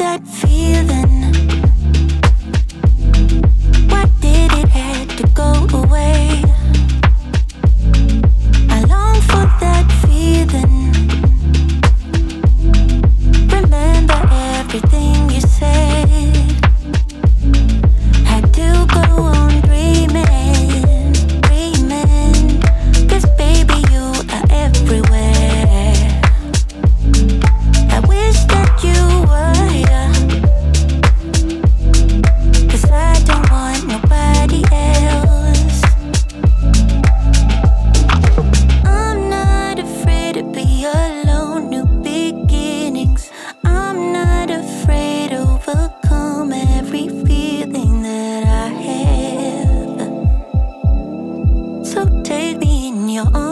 that feeling? Why did it have to go away? I long for that feeling. Remember everything you said. Had to go on dreaming, dreaming. 'Cause baby, you are everywhere. I wish that you were here, 'cause I don't want nobody else. I'm not afraid to be alone, new beginnings. I'm not afraid to overcome every feeling that I have. So take me in your arms.